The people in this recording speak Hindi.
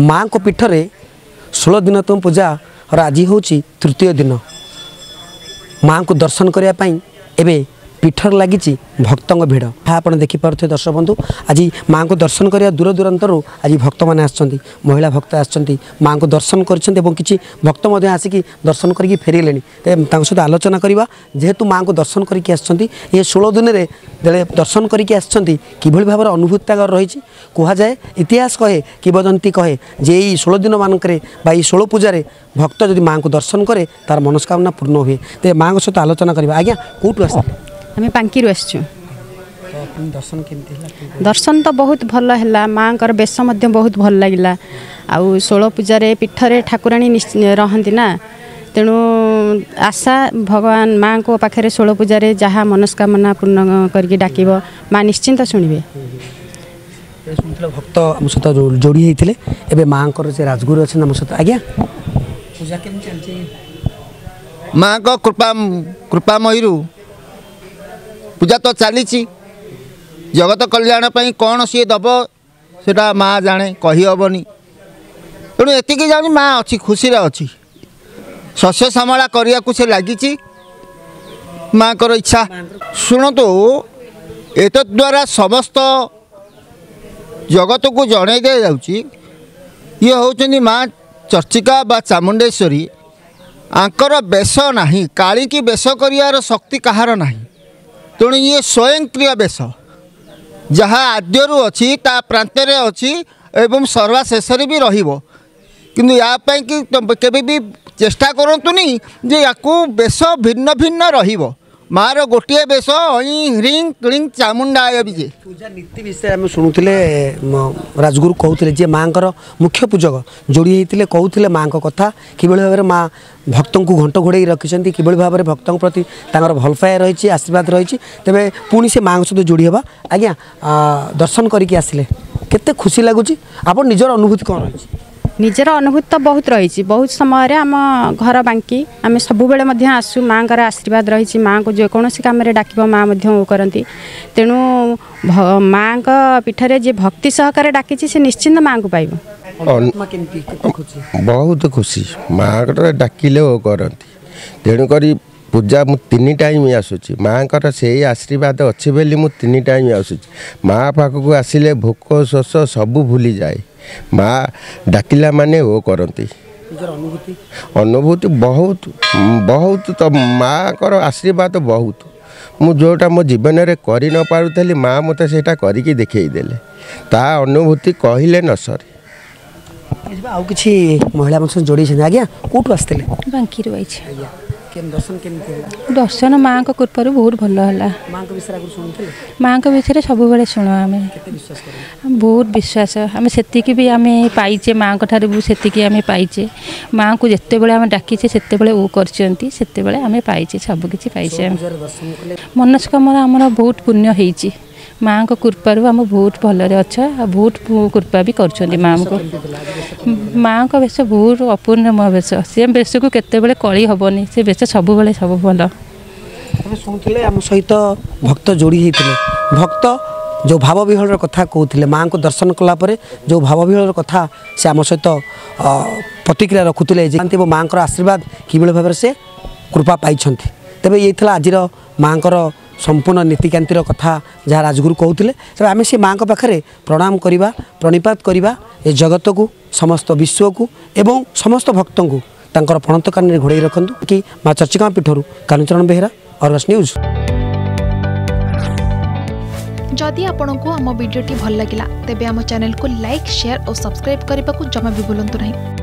माँ को पीठरे 16 दिनतम पूजा और आज हूँ तृतीय दिन। माँ को दर्शन करने एवं पीठर लगी भक्त भिड़ आप देखिपे दर्शक बंधु। आज माँ को दर्शन करने दूर दूरांतर आज भक्त मैंने आसछंती, महिला भक्त आसछंती, माँ को दर्शन करछंती एवं किछि भक्त मध्य आसिकी दर्शन करके फेरिले सहित आलोचना करवा। जेहेतु माँ को दर्शन करके आसछंती 16 दिन में जे दर्शन करके आसछंती किभली भाव अनुभूति तागर रही कहुए। इतिहास कहे, किंवदंती कहे जे ये 16 दिन मानकरे बा 16 पूजा भक्त जदि माँ को दर्शन करे तार मनस्कामना पूर्ण हुए। ते माँ सहित आलोचना करवा। आज्ञा कौटू आस आम पांकीरू आसु। दर्शन तो बहुत भल है, माँ को बेस बहुत भल लगे। आउ 16 पूजा पीठर ठाकुराणी रहती ना, तेणु आशा भगवान माँ को पाखे 16 पूजा जहाँ मनस्कामना पूर्ण करके डाक माँ निश्चिंत शुणे। भक्त आम सहित जोड़ी होते एवं माँ को राजगुरु अच्छे आम सहित। आज्ञा माँ को कृपा कृपामयी पूजा तो चली जगत कल्याण कौन सी दब से माँ जाने कहीहबनी। तेणु एति जानी माँ अच्छी खुशी अच्छी शस्य सामला करने लगी माँ को इच्छा शुणु तो द्वारा समस्त जगत को जन दि जाऊँगी। ये हूँ माँ चर्चिका बा चामुंडेश्वरी। आंकर बेश ना काली की बेश कर शक्ति कहार ना, तेणु ये स्वयंक्रिय बेश जहाँ आद्यरू अच्छी ता प्रांतर अच्छी एवं सर्वशेष भी रु। या के चेष्टा करतुनी जे या बेश भिन्न भिन्न मार गोटे बेश ह्रिंग चामुंडा जे पूजा नीति विषय आम शुणुले राजगुरु कहते जे माँ को मुख्य पूजक जोड़ी होते कहते माँ को कथा कि भाव में माँ भक्त को घंट घोड़े रखिंट कि भाव में भक्त प्रति भलपाया रही आशीर्वाद रही। तेरे पुणी से माँ सहित जोड़ी हवा। आज्ञा दर्शन करके आसिले केते खुशी लगुच आप निजर अनुभूति कौन रही? निजर अनुभूति तो बहुत रही। बहुत समय आम घर बांकी आम सब बेले आसू माँ का आशीर्वाद रही। माँ को जेकोसी से कम डाक माँ करती, तेणु माँ का पीठर जे भक्ति सहकार डाकी से निश्चिंत माँ को पाइब। बहुत खुशी माँ को डाकिले करती, तेणुक पूजा मु 3 टाइम आसूँ माँ को सही आशीर्वाद अच्छी बोली मु 3 टाइम आसूँ। माँ पाखक आसिले भोक शोष सबू भूली जाए। माँ डाकिला माने वो करती अनुभूति बहुत बहुत। तो माँ को आशीर्वाद बहुत मु जोटा मो जीवन में कर न पारुली माँ मत से करके देखले ता अनुभूति कहले न सर। आउ कि महिला मन सहित जोड़ी। आज्ञा कौटू आसते? बांकी दर्शन माँ को कृपा बहुत भल है। माँ को विषय सब बेले शुणु आम बहुत विश्वास आम से भी आम पाइचे माँ को ठार से आम पाइचे। माँ को जिते बड़े आम डाकी से बड़े वो करते आम पाइचे सबकि पाइचे। मनस्कामना आमर बहुत पुण्य होती। माँ को कृपा आम बहुत भलरे अच्छा बहुत कृपा भी कर माँ को। माँ का बेश बहुत अपूर्णमय बेश, से बेश को केतबेले कली हेनी से बेश सब बेले सब भल। शुणुले आम सहित भक्त जोड़ी होते भक्त जो भाव विहल कथा कहते माँ को दर्शन कलापर जो भाव विहल कथा से आम सहित प्रतिक्रिया रखुते माँ को आशीर्वाद किभली भाव से कृपा पाई। तेज ये आज माँ को संपूर्ण नीतिकांतिर कथा जहाँ राजगुरु कहते तब आम से माँ पाखे प्रणाम करवा प्रणिपात करवा। ये जगत को समस्त विश्व को एवं समस्त भक्त को तांकर प्रणत कान घोड़े रखु कि माँ चर्चिका पीठरू कानुचरण बेहेरा, अर्गस न्यूज। जदि आपंक आम भिडी भल लगा तेब चैनल को लाइक शेयर और सब्सक्राइब करने को जमा भी बुलां नहीं।